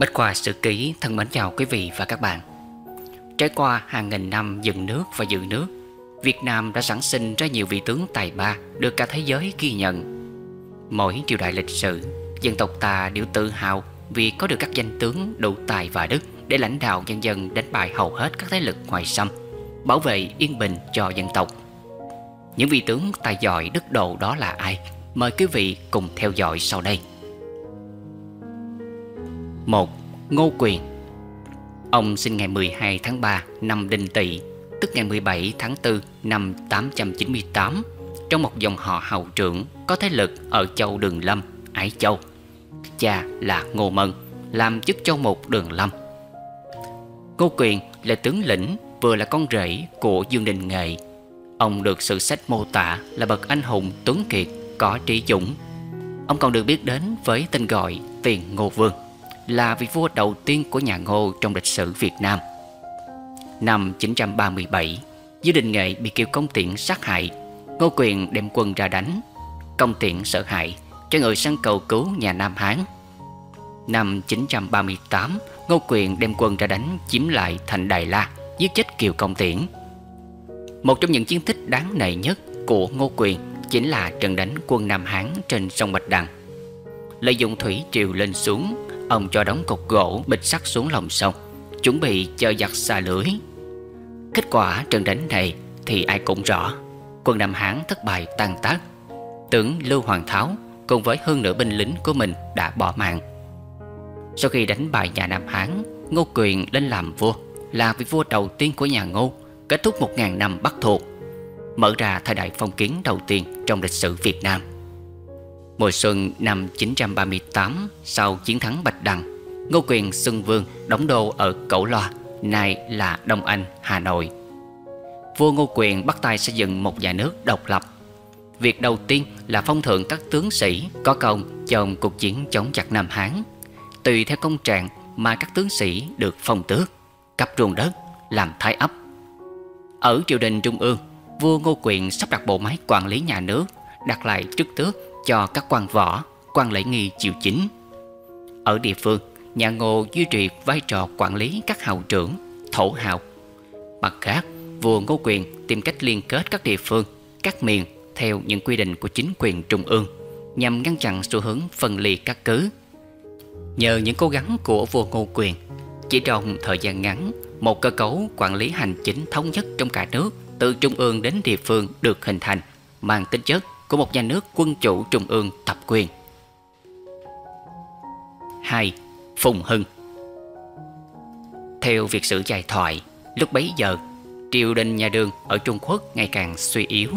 Bách Khoa Sử Ký thân mến chào quý vị và các bạn. Trải qua hàng nghìn năm dựng nước và giữ nước, Việt Nam đã sản sinh ra nhiều vị tướng tài ba được cả thế giới ghi nhận. Mỗi triều đại lịch sử, dân tộc ta đều tự hào vì có được các danh tướng đủ tài và đức để lãnh đạo nhân dân đánh bại hầu hết các thế lực ngoại xâm, bảo vệ yên bình cho dân tộc. Những vị tướng tài giỏi đức độ đó là ai? Mời quý vị cùng theo dõi sau đây. 1. Ngô Quyền. Ông sinh ngày 12 tháng 3 năm Đinh Tỵ, tức ngày 17 tháng 4 năm 898, trong một dòng họ hầu trưởng có thế lực ở châu Đường Lâm, Ái Châu. Cha là Ngô Mân, làm chức châu mục Đường Lâm. Ngô Quyền là tướng lĩnh, vừa là con rể của Dương Đình Nghệ. Ông được sử sách mô tả là bậc anh hùng tuấn kiệt, có trí dũng. Ông còn được biết đến với tên gọi Tiền Ngô Vương, là vị vua đầu tiên của nhà Ngô trong lịch sử Việt Nam. Năm 937, dưới Đình Nghệ bị Kiều Công Tiễn sát hại, Ngô Quyền đem quân ra đánh. Công Tiễn sợ hãi, cho người sang cầu cứu nhà Nam Hán. Năm 938, Ngô Quyền đem quân ra đánh chiếm lại thành Đài La, giết chết Kiều Công Tiễn. Một trong những chiến tích đáng nể nhất của Ngô Quyền chính là trận đánh quân Nam Hán trên sông Bạch Đằng. Lợi dụng thủy triều lên xuống, ông cho đóng cột gỗ bịch sắt xuống lòng sông, chuẩn bị chờ giặc xà lưới. Kết quả trận đánh này thì ai cũng rõ, quân Nam Hán thất bại tan tác. Tướng Lưu Hoàng Tháo cùng với hơn nửa binh lính của mình đã bỏ mạng. Sau khi đánh bại nhà Nam Hán, Ngô Quyền lên làm vua, là vị vua đầu tiên của nhà Ngô, kết thúc 1000 năm Bắc thuộc, mở ra thời đại phong kiến đầu tiên trong lịch sử Việt Nam. Mùa xuân năm 938, sau chiến thắng Bạch Đằng, Ngô Quyền xưng vương, đóng đô ở Cổ Loa, nay là Đông Anh, Hà Nội. Vua Ngô Quyền bắt tay xây dựng một nhà nước độc lập. Việc đầu tiên là phong thưởng các tướng sĩ có công trong cuộc chiến chống giặc Nam Hán. Tùy theo công trạng mà các tướng sĩ được phong tước, cấp ruộng đất, làm thái ấp. Ở triều đình trung ương, vua Ngô Quyền sắp đặt bộ máy quản lý nhà nước, đặt lại chức tước cho các quan võ, quan lễ nghi triều chính. Ở địa phương, nhà Ngô duy trì vai trò quản lý các hào trưởng, thổ hào. Mặt khác, vua Ngô Quyền tìm cách liên kết các địa phương, các miền theo những quy định của chính quyền trung ương, nhằm ngăn chặn xu hướng phân ly các cứ. Nhờ những cố gắng của vua Ngô Quyền, chỉ trong thời gian ngắn, một cơ cấu quản lý hành chính thống nhất trong cả nước từ trung ương đến địa phương được hình thành, mang tính chất của một nhà nước quân chủ trung ương tập quyền. 2. Phùng Hưng. Theo Việt sử dài thoại, lúc bấy giờ, triều đình nhà Đường ở Trung Quốc ngày càng suy yếu.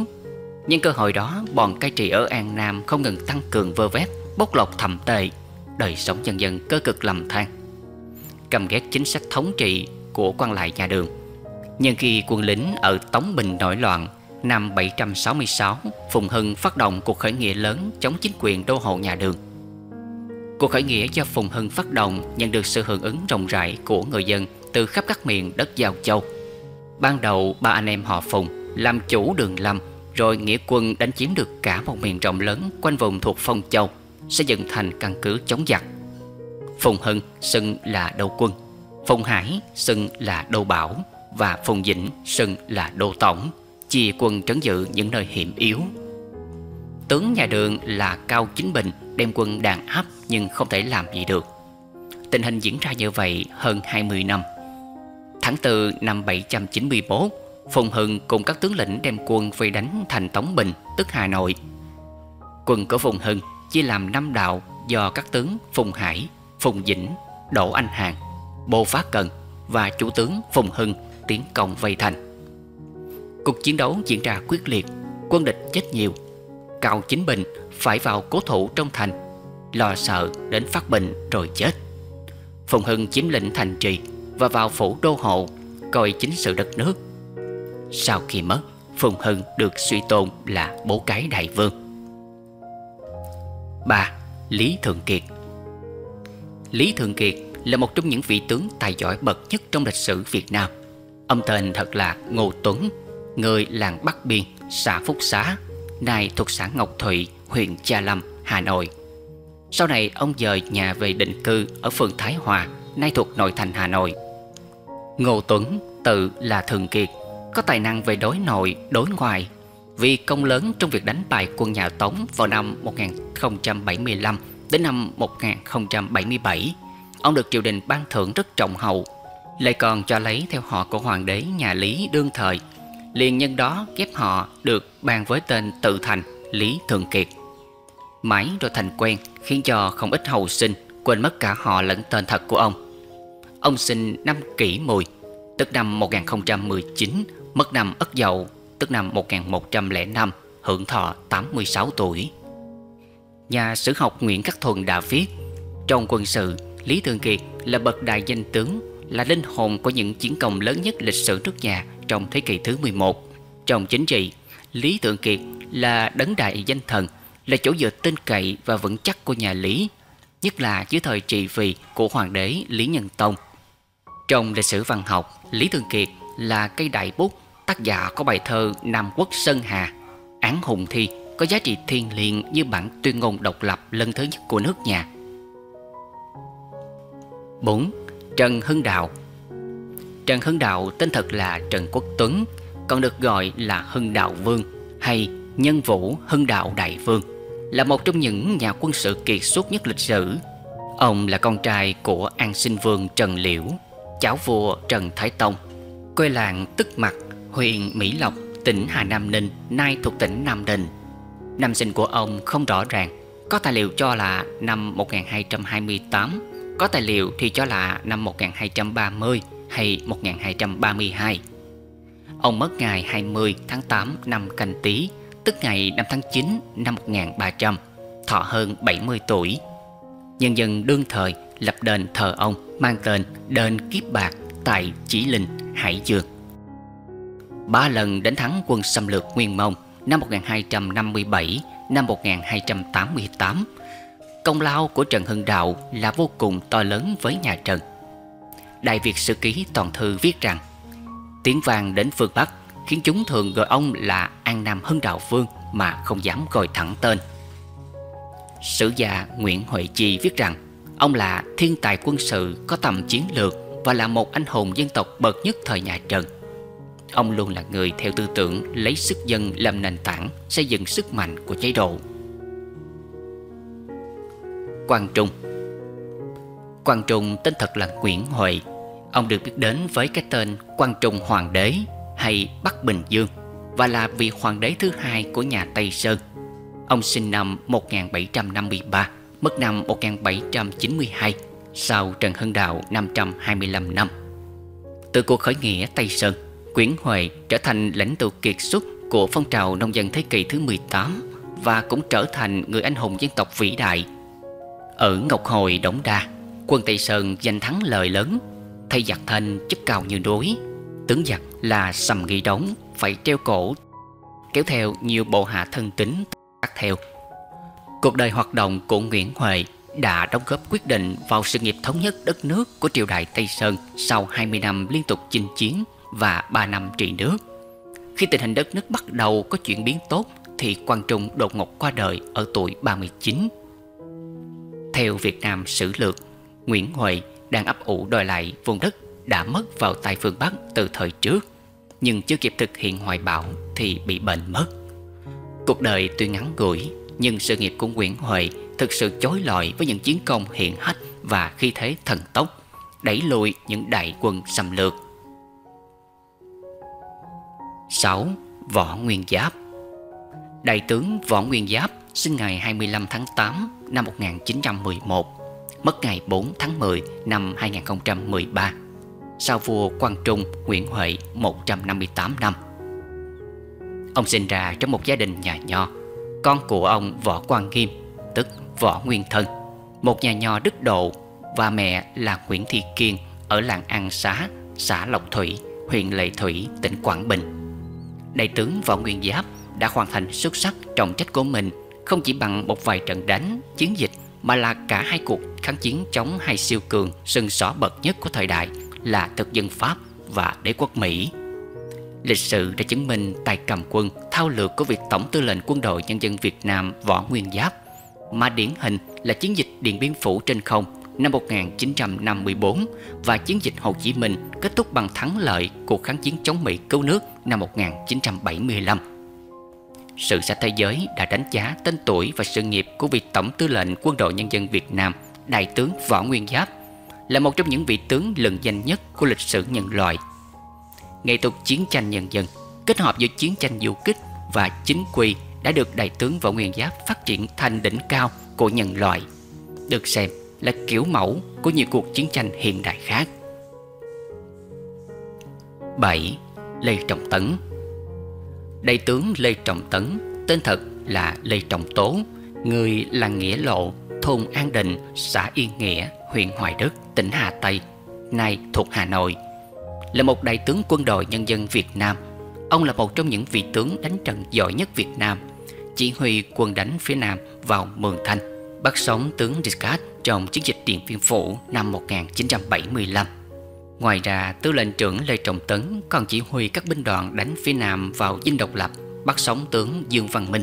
Nhưng cơ hội đó, bọn cai trị ở An Nam không ngừng tăng cường vơ vét, bóc lột thậm tệ, đời sống nhân dân cơ cực lầm than. Căm ghét chính sách thống trị của quan lại nhà Đường. Nhưng khi quân lính ở Tống Bình nổi loạn, năm 766, Phùng Hưng phát động cuộc khởi nghĩa lớn chống chính quyền đô hộ nhà Đường. Cuộc khởi nghĩa do Phùng Hưng phát động nhận được sự hưởng ứng rộng rãi của người dân từ khắp các miền đất Giao Châu. Ban đầu, ba anh em họ Phùng làm chủ Đường Lâm, rồi nghĩa quân đánh chiếm được cả một miền rộng lớn quanh vùng thuộc Phong Châu, xây dựng thành căn cứ chống giặc. Phùng Hưng xưng là đô quân, Phùng Hải xưng là đô bảo và Phùng Vĩnh xưng là đô tổng, chia quân trấn giữ những nơi hiểm yếu. Tướng nhà Đường là Cao Chính Bình đem quân đàn áp nhưng không thể làm gì được. Tình hình diễn ra như vậy hơn 20 năm. Tháng 4 năm 791, Phùng Hưng cùng các tướng lĩnh đem quân vây đánh thành Tống Bình, tức Hà Nội. Quân của Phùng Hưng chia làm 5 đạo do các tướng Phùng Hải, Phùng Vĩnh, Đỗ Anh Hàn, Bồ Phát Cần và chủ tướng Phùng Hưng tiến công vây thành. Cuộc chiến đấu diễn ra quyết liệt, quân địch chết nhiều. Cao Chính Bình phải vào cố thủ trong thành, lo sợ đến phát bệnh rồi chết. Phùng Hưng chiếm lĩnh thành trì và vào phủ đô hộ, coi chính sự đất nước. Sau khi mất, Phùng Hưng được suy tôn là bố cái đại vương. 3. Lý Thường Kiệt. Lý Thường Kiệt là một trong những vị tướng tài giỏi bậc nhất trong lịch sử Việt Nam. Ông tên thật là Ngô Tuấn, người làng Bắc Biên, xã Phúc Xá, nay thuộc xã Ngọc Thụy, huyện Gia Lâm, Hà Nội. Sau này ông dời nhà về định cư ở phường Thái Hòa, nay thuộc nội thành Hà Nội. Ngô Tuấn tự là Thường Kiệt, có tài năng về đối nội, đối ngoại. Vì công lớn trong việc đánh bại quân nhà Tống vào năm 1075 đến năm 1077, ông được triều đình ban thưởng rất trọng hậu, lại còn cho lấy theo họ của hoàng đế nhà Lý đương thời. Liền nhân đó ghép họ được ban với tên tự thành Lý Thường Kiệt. Mãi rồi thành quen khiến cho không ít hầu sinh quên mất cả họ lẫn tên thật của ông. Ông sinh năm Kỷ Mùi, tức năm 1019, mất năm Ất Dậu, tức năm 1105, hưởng thọ 86 tuổi. Nhà sử học Nguyễn Khắc Thuần đã viết: trong quân sự, Lý Thường Kiệt là bậc đại danh tướng, là linh hồn của những chiến công lớn nhất lịch sử nước nhà trong thế kỷ thứ 11. Trong chính trị, Lý Thường Kiệt là đấng đại danh thần, là chỗ dựa tin cậy và vững chắc của nhà Lý, nhất là dưới thời trị vì của hoàng đế Lý Nhân Tông. Trong lịch sử văn học, Lý Thường Kiệt là cây đại bút, tác giả có bài thơ Nam Quốc Sơn Hà, án hùng thi có giá trị thiêng liêng như bản tuyên ngôn độc lập lần thứ nhất của nước nhà. 4. Trần Hưng Đạo. Trần Hưng Đạo tên thật là Trần Quốc Tuấn, còn được gọi là Hưng Đạo Vương hay Nhân Vũ Hưng Đạo Đại Vương, là một trong những nhà quân sự kiệt xuất nhất lịch sử. Ông là con trai của An Sinh Vương Trần Liễu, cháu vua Trần Thái Tông, quê làng Tức Mặc, huyện Mỹ Lộc, tỉnh Hà Nam Ninh, nay thuộc tỉnh Nam Định. Năm sinh của ông không rõ ràng, có tài liệu cho là năm 1228, có tài liệu thì cho là năm 1230 hay 1232. Ông mất ngày 20 tháng 8 năm Canh Tý, tức ngày 5 tháng 9 năm 1300, thọ hơn 70 tuổi. Nhân dân đương thời lập đền thờ ông mang tên Đền Kiếp Bạc tại Chỉ Linh, Hải Dương. 3 lần đánh thắng quân xâm lược Nguyên Mông năm 1257, năm 1288. Công lao của Trần Hưng Đạo là vô cùng to lớn với nhà Trần. Đại Việt Sử Ký Toàn Thư viết rằng: tiếng vang đến phương Bắc khiến chúng thường gọi ông là An Nam Hưng Đạo Vương mà không dám gọi thẳng tên. Sử gia Nguyễn Huệ Chi viết rằng ông là thiên tài quân sự có tầm chiến lược và là một anh hùng dân tộc bậc nhất thời nhà Trần. Ông luôn là người theo tư tưởng lấy sức dân làm nền tảng, xây dựng sức mạnh của chế độ. Quang Trung. Quang Trung tên thật là Nguyễn Huệ. Ông được biết đến với cái tên Quang Trung Hoàng Đế hay Bắc Bình Dương, và là vị hoàng đế thứ hai của nhà Tây Sơn. Ông sinh năm 1753, mất năm 1792, sau Trần Hưng Đạo 525 năm. Từ cuộc khởi nghĩa Tây Sơn, Nguyễn Huệ trở thành lãnh tụ kiệt xuất của phong trào nông dân thế kỷ thứ 18 và cũng trở thành người anh hùng dân tộc vĩ đại. Ở Ngọc Hồi, Đống Đa, quân Tây Sơn giành thắng lợi lớn, thầy giặc Thanh chức cao như núi, tướng giặc là Sầm Nghi Đống phải treo cổ, kéo theo nhiều bộ hạ thân tín tác theo. Cuộc đời hoạt động của Nguyễn Huệ đã đóng góp quyết định vào sự nghiệp thống nhất đất nước của triều đại Tây Sơn sau 20 năm liên tục chinh chiến và 3 năm trị nước. Khi tình hình đất nước bắt đầu có chuyển biến tốt thì Quang Trung đột ngột qua đời ở tuổi 39. Theo Việt Nam Sử Lược, Nguyễn Huệ đang ấp ủ đòi lại vùng đất đã mất vào tay phương Bắc từ thời trước, nhưng chưa kịp thực hiện hoài bão thì bị bệnh mất. Cuộc đời tuy ngắn ngủi nhưng sự nghiệp của Nguyễn Huệ thực sự chói lọi với những chiến công hiển hách và khí thế thần tốc, đẩy lùi những đại quân xâm lược. 6. Võ Nguyên Giáp. Đại tướng Võ Nguyên Giáp sinh ngày 25 tháng 8 năm 1911, mất ngày 4 tháng 10 năm 2013, sau vua Quang Trung Nguyễn Huệ 158 năm. Ông sinh ra trong một gia đình nhà nho, con của ông Võ Quang Nghiêm, tức Võ Nguyên Thân, một nhà nho đức độ, và mẹ là Nguyễn Thị Kiên ở làng An Xá, xã Lộc Thủy, huyện Lệ Thủy, tỉnh Quảng Bình. Đại tướng Võ Nguyên Giáp đã hoàn thành xuất sắc trọng trách của mình, không chỉ bằng một vài trận đánh, chiến dịch, mà là cả 2 cuộc kháng chiến chống hai siêu cường sừng sỏ bậc nhất của thời đại là thực dân Pháp và đế quốc Mỹ. Lịch sử đã chứng minh tài cầm quân, thao lược của vị Tổng Tư lệnh Quân đội Nhân dân Việt Nam Võ Nguyên Giáp, mà điển hình là chiến dịch Điện Biên Phủ trên không năm 1954 và chiến dịch Hồ Chí Minh kết thúc bằng thắng lợi cuộc kháng chiến chống Mỹ cứu nước năm 1975. Sử sách thế giới đã đánh giá tên tuổi và sự nghiệp của vị Tổng Tư lệnh Quân đội Nhân dân Việt Nam, Đại tướng Võ Nguyên Giáp, là một trong những vị tướng lừng danh nhất của lịch sử nhân loại. Nghệ thuật chiến tranh nhân dân kết hợp giữa chiến tranh du kích và chính quy đã được Đại tướng Võ Nguyên Giáp phát triển thành đỉnh cao của nhân loại, được xem là kiểu mẫu của nhiều cuộc chiến tranh hiện đại khác. 7. Lê Trọng Tấn. Đại tướng Lê Trọng Tấn, tên thật là Lê Trọng Tố, người làng Nghĩa Lộ, thôn An Định, xã Yên Nghĩa, huyện Hoài Đức, tỉnh Hà Tây, nay thuộc Hà Nội, là một đại tướng Quân đội Nhân dân Việt Nam. Ông là một trong những vị tướng đánh trận giỏi nhất Việt Nam, chỉ huy quân đánh phía Nam vào Mường Thanh, bắt sống tướng Descartes trong chiến dịch Điện Biên Phủ năm 1975. Ngoài ra, tư lệnh trưởng Lê Trọng Tấn còn chỉ huy các binh đoàn đánh phía Nam vào Dinh Độc Lập, bắt sống tướng Dương Văn Minh.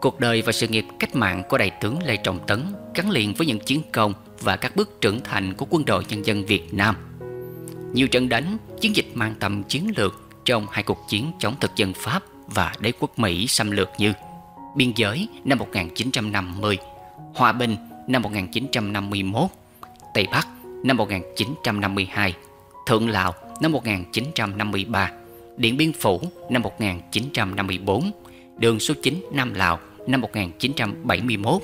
Cuộc đời và sự nghiệp cách mạng của đại tướng Lê Trọng Tấn gắn liền với những chiến công và các bước trưởng thành của Quân đội Nhân dân Việt Nam. Nhiều trận đánh, chiến dịch mang tầm chiến lược trong hai cuộc chiến chống thực dân Pháp và đế quốc Mỹ xâm lược như Biên giới năm 1950, Hòa Bình năm 1951, Tây Bắc năm 1952, Thượng Lào năm 1953, Điện Biên Phủ năm 1954, Đường số 9 Nam Lào năm 1971,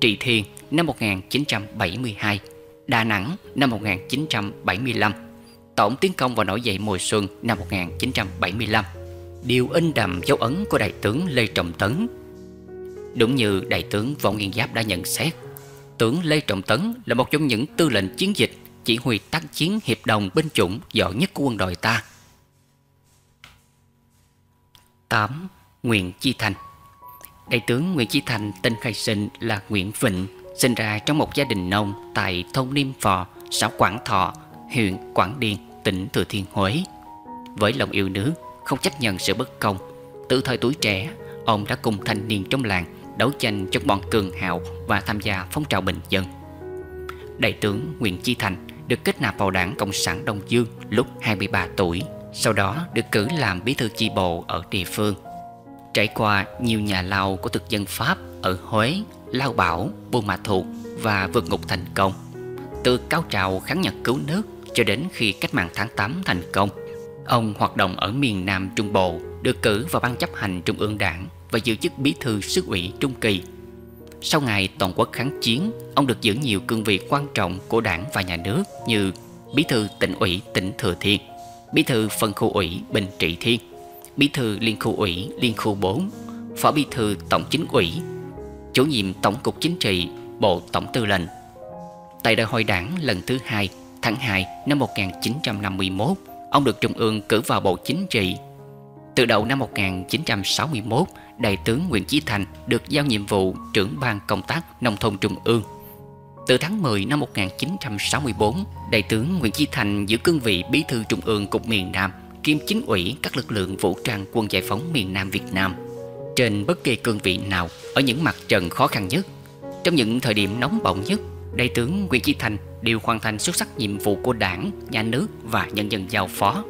Trị Thiên năm 1972, Đà Nẵng năm 1975, Tổng tiến công và nổi dậy mùa xuân năm 1975, điều in đậm dấu ấn của đại tướng Lê Trọng Tấn. Đúng như đại tướng Võ Nguyên Giáp đã nhận xét, tướng Lê Trọng Tấn là một trong những tư lệnh chiến dịch chỉ huy tác chiến hiệp đồng binh chủng giỏi nhất của quân đội ta. 8. Nguyễn Chí Thanh. Đại tướng Nguyễn Chí Thanh tên khai sinh là Nguyễn Vịnh, sinh ra trong một gia đình nông tại thôn Niêm Phò, xã Quảng Thọ, huyện Quảng Điền, tỉnh Thừa Thiên Huế. Với lòng yêu nước, không chấp nhận sự bất công, từ thời tuổi trẻ, ông đã cùng thanh niên trong làng đấu tranh chống bọn cường hào và tham gia phong trào bình dân. Đại tướng Nguyễn Chí Thanh được kết nạp vào Đảng Cộng sản Đông Dương lúc 23 tuổi, sau đó được cử làm bí thư chi bộ ở địa phương. Trải qua nhiều nhà lao của thực dân Pháp ở Huế, Lao Bảo, Buôn Ma Thuột và vượt ngục thành công, từ cao trào kháng Nhật cứu nước cho đến khi cách mạng tháng 8 thành công. Ông hoạt động ở miền Nam Trung Bộ, được cử vào Ban chấp hành Trung ương Đảng và giữ chức bí thư xứ ủy Trung Kỳ. Sau ngày toàn quốc kháng chiến, ông được giữ nhiều cương vị quan trọng của Đảng và nhà nước như bí thư tỉnh ủy tỉnh Thừa Thiên, bí thư phân khu ủy Bình Trị Thiên, bí thư liên khu ủy Liên khu 4, phó bí thư tổng chính ủy, chủ nhiệm Tổng cục Chính trị, Bộ Tổng Tư lệnh. Tại đại hội Đảng lần thứ 2 tháng 2 năm 1951, ông được Trung ương cử vào Bộ Chính trị. Từ đầu năm 1961, đại tướng Nguyễn Chí Thanh được giao nhiệm vụ trưởng ban công tác nông thôn Trung ương. Từ tháng 10 năm 1964, đại tướng Nguyễn Chí Thanh giữ cương vị bí thư Trung ương Cục miền Nam, kiêm chính ủy các lực lượng vũ trang quân giải phóng miền Nam Việt Nam. Trên bất kỳ cương vị nào, ở những mặt trận khó khăn nhất, trong những thời điểm nóng bỏng nhất, đại tướng Nguyễn Chí Thanh đều hoàn thành xuất sắc nhiệm vụ của Đảng, nhà nước và nhân dân giao phó.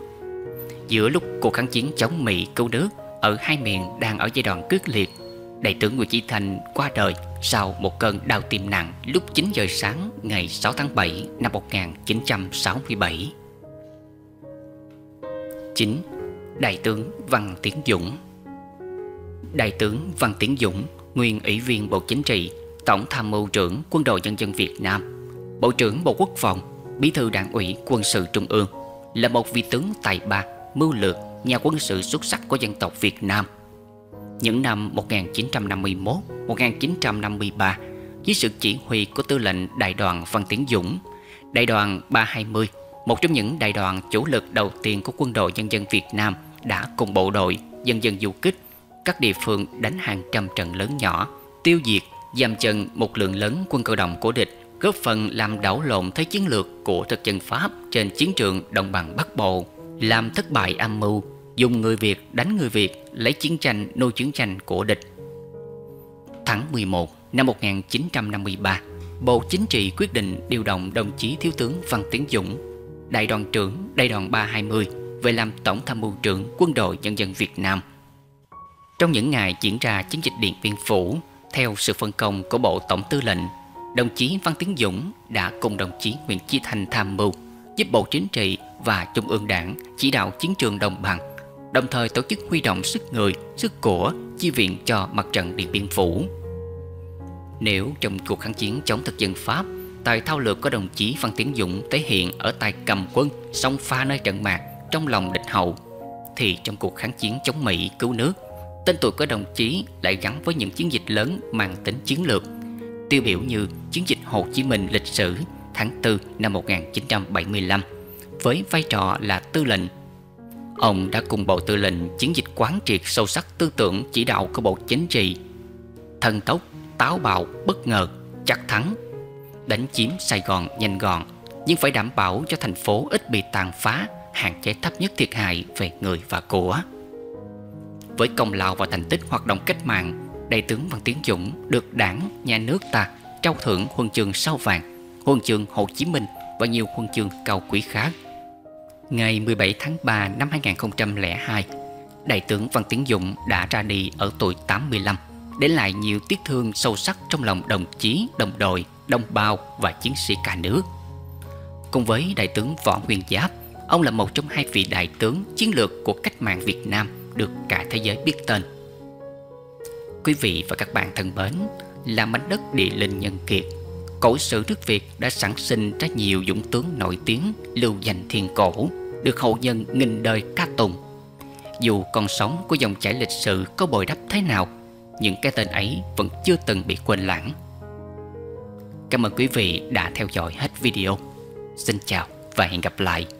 Giữa lúc cuộc kháng chiến chống Mỹ cứu nước ở hai miền đang ở giai đoạn quyết liệt, đại tướng Nguyễn Chí Thanh qua đời sau một cơn đau tim nặng lúc 9 giờ sáng ngày 6 tháng 7 năm 1967. 9. Đại tướng Văn Tiến Dũng. Đại tướng Văn Tiến Dũng, nguyên Ủy viên Bộ Chính trị, Tổng tham mưu trưởng Quân đội Nhân dân Việt Nam, Bộ trưởng Bộ Quốc phòng, Bí thư Đảng ủy Quân sự Trung ương, là một vị tướng tài ba, mưu lược, nhà quân sự xuất sắc của dân tộc Việt Nam. Những năm 1951, 1953, dưới sự chỉ huy của tư lệnh Đại đoàn Văn Tiến Dũng, Đại đoàn 320, một trong những đại đoàn chủ lực đầu tiên của Quân đội Nhân dân Việt Nam, đã cùng bộ đội, nhân dân du kích các địa phương đánh hàng trăm trận lớn nhỏ, tiêu diệt, giam chân một lượng lớn quân cơ động của địch, góp phần làm đảo lộn thế chiến lược của thực dân Pháp trên chiến trường đồng bằng Bắc Bộ, làm thất bại âm mưu dùng người Việt đánh người Việt, lấy chiến tranh nuôi chiến tranh của địch. Tháng 11 Năm 1953, Bộ Chính trị quyết định điều động đồng chí Thiếu tướng Văn Tiến Dũng, Đại đoàn trưởng Đại đoàn 320 về làm Tổng tham mưu trưởng Quân đội Nhân dân Việt Nam. Trong những ngày diễn ra chiến dịch Điện Biên Phủ, theo sự phân công của Bộ Tổng Tư lệnh, đồng chí Văn Tiến Dũng đã cùng đồng chí Nguyễn Chí Thanh tham mưu, giúp Bộ Chính trị và Trung ương Đảng chỉ đạo chiến trường Đồng Bằng, đồng thời tổ chức huy động sức người, sức của chi viện cho mặt trận Điện Biên Phủ. Nếu trong cuộc kháng chiến chống thực dân Pháp, tài thao lược của đồng chí Văn Tiến Dũng thể hiện ở tay cầm quân, xông pha nơi trận mạc, trong lòng địch hậu, thì trong cuộc kháng chiến chống Mỹ cứu nước, tên tuổi của đồng chí lại gắn với những chiến dịch lớn mang tính chiến lược, tiêu biểu như chiến dịch Hồ Chí Minh lịch sử tháng 4 năm 1975 với vai trò là tư lệnh. Ông đã cùng Bộ Tư lệnh chiến dịch quán triệt sâu sắc tư tưởng chỉ đạo của Bộ Chính trị, thần tốc, táo bạo, bất ngờ, chắc thắng, đánh chiếm Sài Gòn nhanh gọn nhưng phải đảm bảo cho thành phố ít bị tàn phá, hạn chế thấp nhất thiệt hại về người và của. Với công lao và thành tích hoạt động cách mạng, Đại tướng Văn Tiến Dũng được Đảng, Nhà nước ta trao thưởng huân chương Sao vàng, huân chương Hồ Chí Minh và nhiều huân chương cao quý khác. Ngày 17 tháng 3 năm 2002, Đại tướng Văn Tiến Dũng đã ra đi ở tuổi 85, để lại nhiều tiếc thương sâu sắc trong lòng đồng chí, đồng đội, đồng bào và chiến sĩ cả nước. Cùng với Đại tướng Võ Nguyên Giáp, ông là một trong hai vị đại tướng chiến lược của cách mạng Việt Nam được cả thế giới biết tên. Quý vị và các bạn thân mến, là mảnh đất địa linh nhân kiệt, cổ sử nước Việt đã sản sinh ra nhiều dũng tướng nổi tiếng, lưu danh thiên cổ, được hậu nhân nghìn đời ca tụng. Dù còn sống của dòng chảy lịch sử có bồi đắp thế nào, những cái tên ấy vẫn chưa từng bị quên lãng. Cảm ơn quý vị đã theo dõi hết video. Xin chào và hẹn gặp lại.